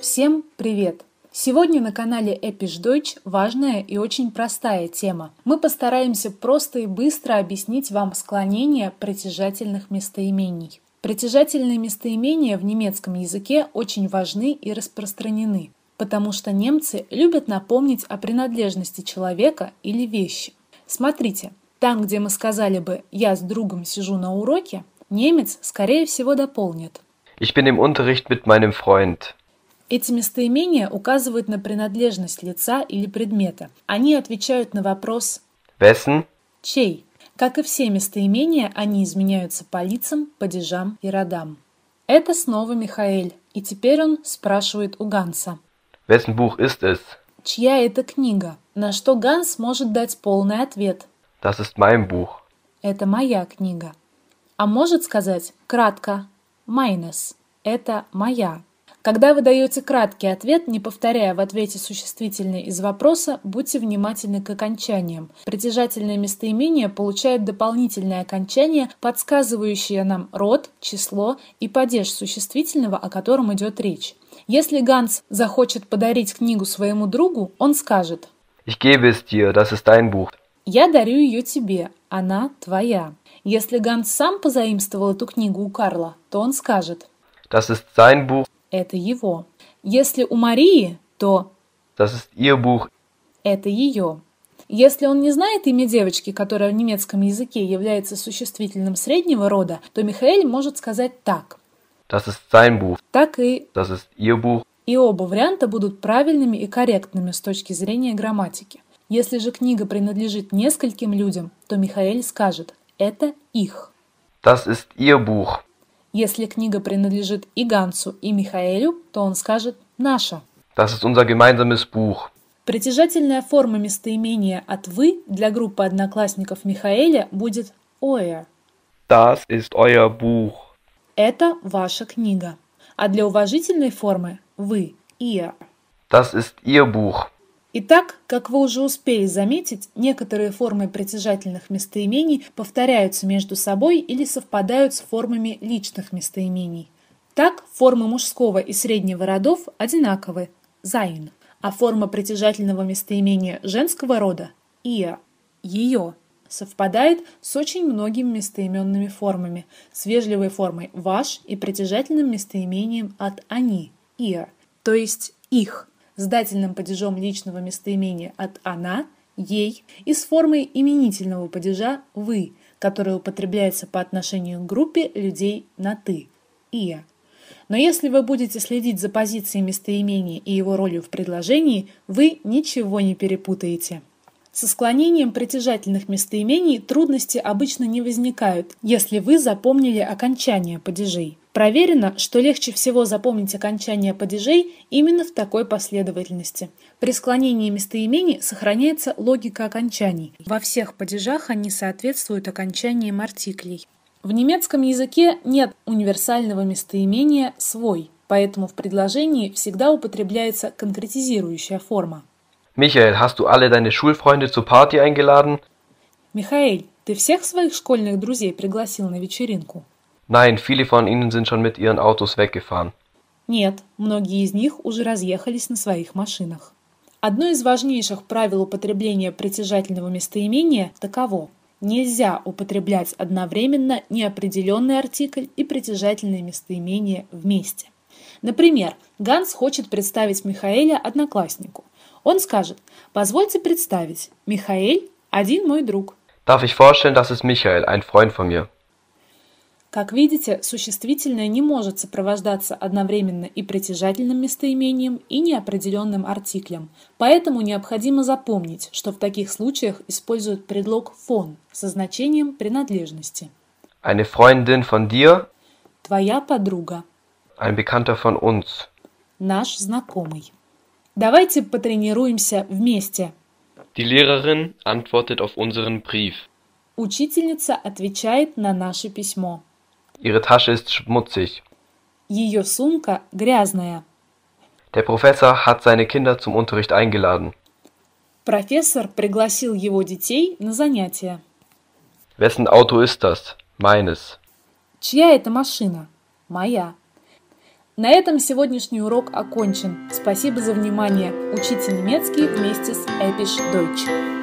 Всем привет! Сегодня на канале Episch Deutsch важная и очень простая тема. Мы постараемся просто и быстро объяснить вам склонение притяжательных местоимений. Притяжательные местоимения в немецком языке очень важны и распространены, потому что немцы любят напомнить о принадлежности человека или вещи. Смотрите, там, где мы сказали бы «я с другом сижу на уроке», немец, скорее всего, дополнит «Ich bin im Unterricht mit meinem Freund». Эти местоимения указывают на принадлежность лица или предмета. Они отвечают на вопрос «Wessen?» – «Чей?». Как и все местоимения, они изменяются по лицам, падежам и родам. Это снова Михаэль, и теперь он спрашивает у Ганса «Wessen Buch ist es?». Чья это книга? На что Ганс может дать полный ответ «Das ist mein Buch». Это моя книга. А может сказать кратко «Meines». Это моя. Когда вы даете краткий ответ, не повторяя в ответе существительное из вопроса, будьте внимательны к окончаниям. Притяжательное местоимение получает дополнительное окончание, подсказывающее нам род, число и падеж существительного, о котором идет речь. Если Ганс захочет подарить книгу своему другу, он скажет Ich gebe es dir, das ist dein Buch. «Я дарю ее тебе, она твоя». Если Ганс сам позаимствовал эту книгу у Карла, то он скажет Das ist sein Buch. Это его. Если у Марии, то Das ist ihr Buch. Это ее. Если он не знает имя девочки, которая в немецком языке является существительным среднего рода, то Михаэль может сказать так. Das ist sein Buch. Так и Das ist ihr Buch. И оба варианта будут правильными и корректными с точки зрения грамматики. Если же книга принадлежит нескольким людям, то Михаэль скажет «это их». Das ist ihr Buch. Если книга принадлежит и Гансу, и Михаэлю, то он скажет «наша». Das ist unser gemeinsames Buch. Притяжательная форма местоимения от «вы» для группы одноклассников Михаэля будет «euer». Das ist euer Buch. Это ваша книга. А для уважительной формы «вы» – «ihr». Das ist ihr Buch. Итак, как вы уже успели заметить, некоторые формы притяжательных местоимений повторяются между собой или совпадают с формами личных местоимений. Так, формы мужского и среднего родов одинаковы – sein, а форма притяжательного местоимения женского рода – ihr, ее, совпадает с очень многими местоименными формами, с вежливой формой ваш и притяжательным местоимением от они – ihr, то есть их. С дательным падежом личного местоимения от «она», «ей» и с формой именительного падежа «вы», который употребляется по отношению к группе людей на «ты» – «ihr». Но если вы будете следить за позицией местоимения и его ролью в предложении, вы ничего не перепутаете. Со склонением притяжательных местоимений трудности обычно не возникают, если вы запомнили окончание падежей. Проверено, что легче всего запомнить окончание падежей именно в такой последовательности. При склонении местоимений сохраняется логика окончаний. Во всех падежах они соответствуют окончаниям артиклей. В немецком языке нет универсального местоимения «свой», поэтому в предложении всегда употребляется конкретизирующая форма. Michael, hast du alle deine Schulfreunde zur Party eingeladen? Михаэль, ты всех своих школьных друзей пригласил на вечеринку? Nein, viele von ihnen sind schon mit ihren Autos weggefahren. Нет, многие из них уже разъехались на своих машинах. Одно из важнейших правил употребления притяжательного местоимения таково. Нельзя употреблять одновременно неопределенный артикль и притяжательное местоимение вместе. Например, Ганс хочет представить Михаэля однокласснику. Он скажет «Позвольте представить, Михаэль – один мой друг». Darf ich vorstellen, das ist Michael, ein Freund von mir. Как видите, существительное не может сопровождаться одновременно и притяжательным местоимением, и неопределенным артиклем. Поэтому необходимо запомнить, что в таких случаях используют предлог «von» со значением принадлежности. Eine Freundin von dir. Твоя подруга. Ein Bekannter von uns. Наш знакомый. Давайте потренируемся вместе. Die Lehrerin antwortet auf unseren Brief. Учительница отвечает на наше письмо. Ihre Tasche ist schmutzig. Ее сумка грязная. Der Professor hat seine Kinder zum Unterricht eingeladen. Профессор пригласил его детей на занятия. Wessen Auto ist das? Meines. Чья это машина? Моя. На этом сегодняшний урок окончен. Спасибо за внимание. Учите немецкий вместе с Episch Deutsch.